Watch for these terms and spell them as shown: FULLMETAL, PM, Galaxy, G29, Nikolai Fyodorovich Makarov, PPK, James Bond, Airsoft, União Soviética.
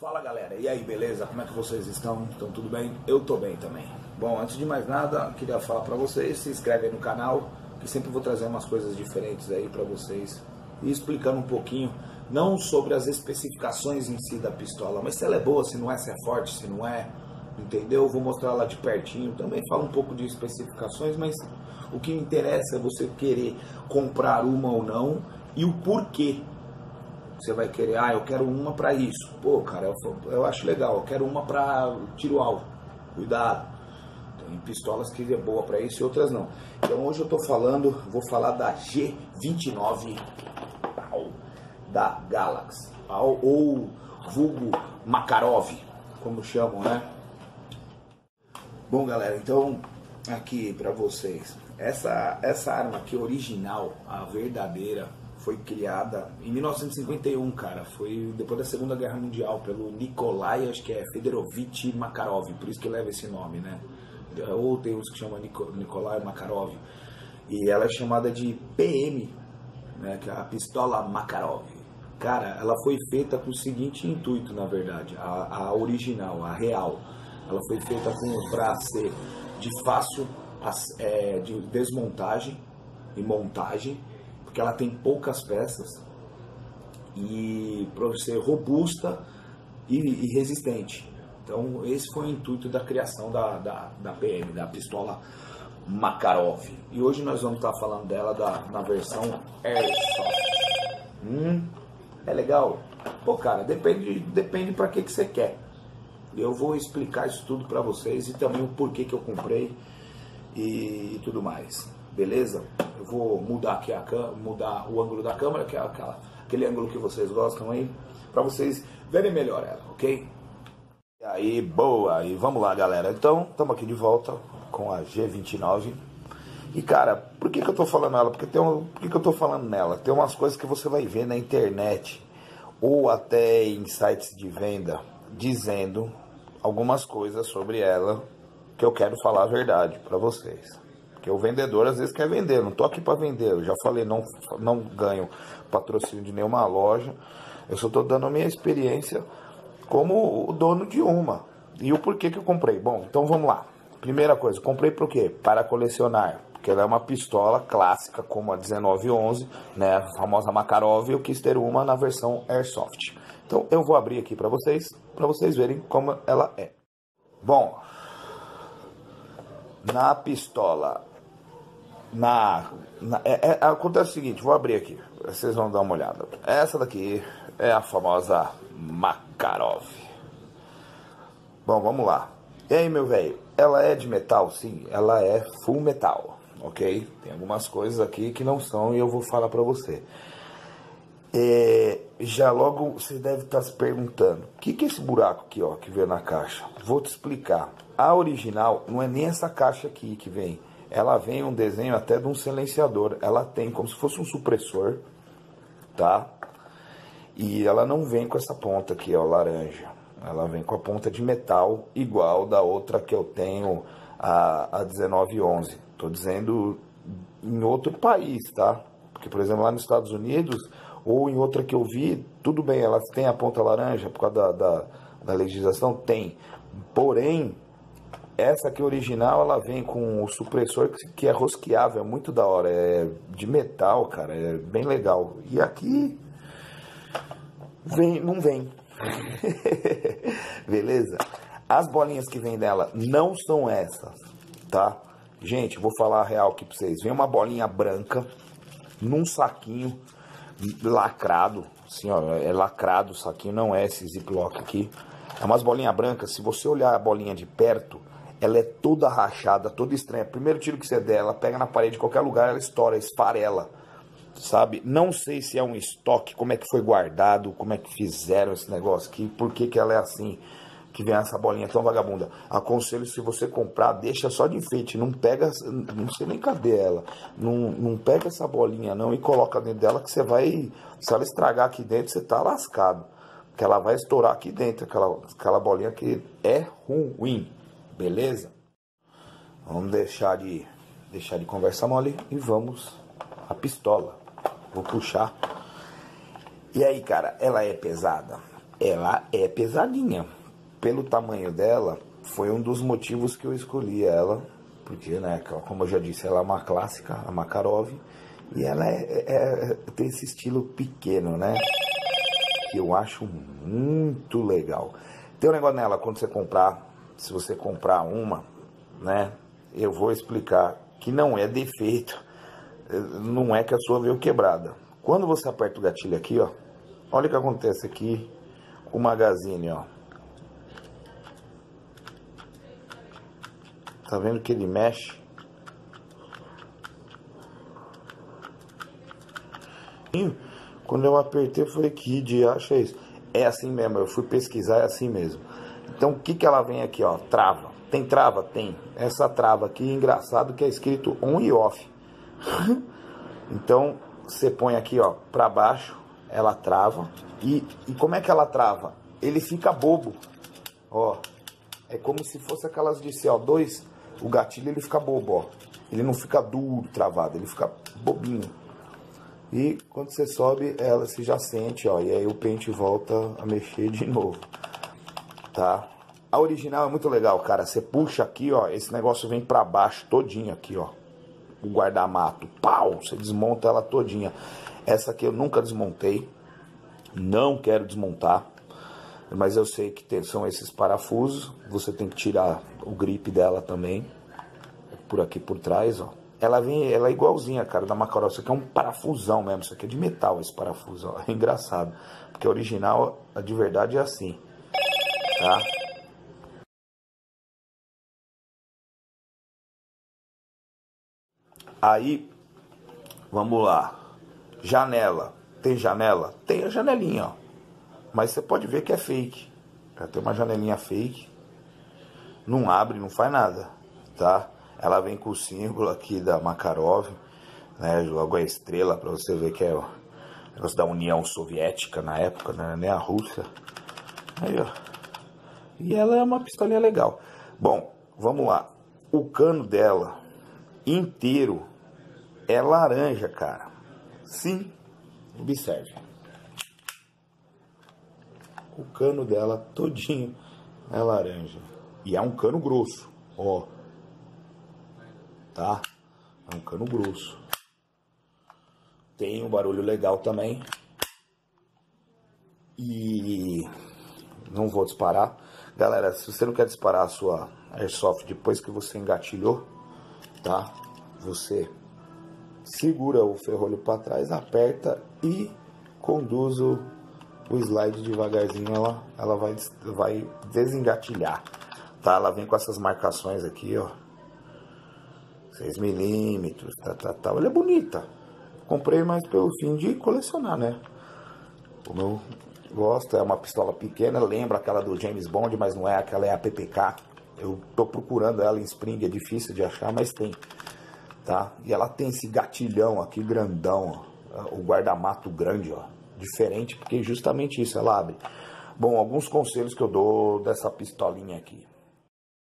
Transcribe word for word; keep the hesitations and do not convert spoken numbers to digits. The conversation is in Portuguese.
Fala galera, e aí beleza? Como é que vocês estão? Estão tudo bem? Eu tô bem também. Bom, antes de mais nada, queria falar pra vocês, se inscreve aí no canal, que sempre vou trazer umas coisas diferentes aí pra vocês, e explicando um pouquinho, não sobre as especificações em si da pistola, mas se ela é boa, se não é, se é forte, se não é, entendeu? Vou mostrar ela de pertinho, também falo um pouco de especificações, mas o que me interessa é você querer comprar uma ou não, e o porquê. Você vai querer, ah, eu quero uma pra isso. Pô, cara, eu, eu acho legal, eu quero uma pra tiro-alvo. Cuidado. Tem pistolas que é boa pra isso e outras não. Então hoje eu tô falando, vou falar da G vinte e nove da Galaxy. Ou vulgo Makarov, como chamam, né? Bom, galera, então aqui pra vocês. Essa, essa arma aqui original, a verdadeira, foi criada em mil novecentos e cinquenta e um, cara, foi depois da Segunda Guerra Mundial, pelo Nikolai, acho que é Fyodorovich Makarov, por isso que leva esse nome, né? Ou tem uns que chamam Nikolai Makarov, e ela é chamada de P M, né, que é a pistola Makarov. Cara, ela foi feita com o seguinte intuito, na verdade, a, a original, a real, ela foi feita para ser de fácil é, de desmontagem e montagem, porque ela tem poucas peças, e para ser robusta e, e resistente. Então esse foi o intuito da criação da, da, da P M, da pistola Makarov. E hoje nós vamos estar tá falando dela da, na versão Airsoft. Hum, é legal? Pô cara, depende, depende para que, que você quer. Eu vou explicar isso tudo para vocês e também o porquê que eu comprei e, e tudo mais. Beleza? Eu vou mudar aqui a mudar o ângulo da câmera, que é aquela, aquele ângulo que vocês gostam aí, para vocês verem melhor ela, ok? E aí, boa! E vamos lá, galera. Então, estamos aqui de volta com a G vinte e nove. E, cara, por que, que eu tô falando nela? Porque tem um, por que, que eu tô falando nela? Tem umas coisas que você vai ver na internet ou até em sites de venda dizendo algumas coisas sobre ela que eu quero falar a verdade para vocês. Porque o vendedor às vezes quer vender, não tô aqui para vender, eu já falei, não, não ganho patrocínio de nenhuma loja, eu só tô dando a minha experiência como o dono de uma. E o porquê que eu comprei? Bom, então vamos lá. Primeira coisa, comprei por quê? Para colecionar, porque ela é uma pistola clássica como a dezenove onze, né, a famosa Makarov, e eu quis ter uma na versão Airsoft. Então eu vou abrir aqui para vocês, para vocês verem como ela é. Bom, na pistola... Na, na é, é, acontece o seguinte, vou abrir aqui, vocês vão dar uma olhada. Essa daqui é a famosa Makarov. Bom, vamos lá. E aí, meu velho, ela é de metal? Sim, ela é full metal, ok? Tem algumas coisas aqui que não são e eu vou falar pra você. E já logo você deve estar se perguntando, o que que é esse buraco aqui, ó, que veio na caixa? Vou te explicar. A original não é nem essa caixa aqui que vem. Ela vem um desenho até de um silenciador. Ela tem como se fosse um supressor, tá? E ela não vem com essa ponta aqui, ó, laranja. Ela vem com a ponta de metal igual da outra que eu tenho, a, a dezenove onze. Tô dizendo em outro país, tá? Porque, por exemplo, lá nos Estados Unidos, ou em outra que eu vi, tudo bem, ela tem a ponta laranja por causa da, da, da legislação? Tem. Porém... essa aqui original, ela vem com o supressor que é rosqueável, é muito da hora, é de metal, cara, é bem legal. E aqui, vem, não vem, beleza? As bolinhas que vem dela não são essas, tá? Gente, vou falar a real aqui pra vocês, vem uma bolinha branca, num saquinho lacrado, assim ó, é lacrado o saquinho, não é esse ziplock aqui. É umas bolinhas brancas, se você olhar a bolinha de perto... ela é toda rachada, toda estranha. Primeiro tiro que você der, ela pega na parede, qualquer lugar, ela estoura, esfarela, sabe? Não sei se é um estoque, como é que foi guardado, como é que fizeram esse negócio aqui, por que que ela é assim, que vem essa bolinha tão vagabunda. Aconselho, se você comprar, deixa só de enfeite, não pega, não sei nem cadê ela, não, não pega essa bolinha não e coloca dentro dela que você vai, se ela estragar aqui dentro, você tá lascado, porque ela vai estourar aqui dentro, aquela, aquela bolinha que é ruim. Beleza? Vamos deixar de, deixar de conversa mole e vamos à pistola. Vou puxar. E aí, cara, ela é pesada? Ela é pesadinha. Pelo tamanho dela, foi um dos motivos que eu escolhi ela, porque, né, como eu já disse, ela é uma clássica, a Makarov, e ela é, é, tem esse estilo pequeno, né, que eu acho muito legal. Tem um negócio nela, quando você comprar, se você comprar uma, né, eu vou explicar que não é defeito, não é que a sua veio quebrada. Quando você aperta o gatilho aqui, ó, olha o que acontece aqui com o magazine, ó. Tá vendo que ele mexe? Quando eu apertei, eu falei, que diacho é isso? É assim mesmo, eu fui pesquisar, é assim mesmo. Então, o que que ela vem aqui, ó? Trava. Tem trava? Tem. Essa trava aqui, engraçado, que é escrito on e off. Então, você põe aqui, ó, pra baixo, ela trava. E, e como é que ela trava? Ele fica bobo, ó. É como se fosse aquelas de C O dois... O gatilho, ele fica bobo, ó. Ele não fica duro, travado, ele fica bobinho. E quando você sobe, ela se já sente, ó. E aí o pente volta a mexer de novo, tá? A original é muito legal, cara. Você puxa aqui, ó, esse negócio vem pra baixo todinho aqui, ó. O guardamato, pau! Você desmonta ela todinha. Essa aqui eu nunca desmontei. Não quero desmontar. Mas eu sei que tem, são esses parafusos. Você tem que tirar o grip dela também. Por aqui por trás, ó. Ela vem, ela é igualzinha, cara, da Makarov. Isso aqui é um parafusão mesmo. Isso aqui é de metal, esse parafuso, ó. É engraçado. Porque a original, a de verdade, é assim. Tá? Aí, vamos lá. Janela. Tem janela? Tem a janelinha, ó. Mas você pode ver que é fake. Ela tem uma janelinha fake. Não abre, não faz nada, tá? Ela vem com o símbolo aqui da Makarov, né? Logo a estrela, pra você ver que é o negócio da União Soviética na época, né? Nem a Rússia. Aí, ó. E ela é uma pistolinha legal. Bom, vamos lá. O cano dela inteiro é laranja, cara. Sim, observe. O cano dela todinho é laranja. E é um cano grosso, ó. Tá? É um cano grosso. Tem um barulho legal também. E não vou disparar. Galera, se você não quer disparar a sua Airsoft depois que você engatilhou, tá? Você segura o ferrolho para trás, aperta e conduz o o slide devagarzinho, ela, ela vai, vai desengatilhar, tá? Ela vem com essas marcações aqui, ó, seis milímetros, tá, tá, tá. Ela é bonita, comprei mais pelo fim de colecionar, né? Como eu gosto, é uma pistola pequena, lembra aquela do James Bond, mas não é, aquela é a P P K, eu tô procurando ela em spring, é difícil de achar, mas tem, tá? E ela tem esse gatilhão aqui grandão, ó, o guardamato grande, ó, diferente, porque justamente isso, ela abre. Bom, alguns conselhos que eu dou dessa pistolinha aqui.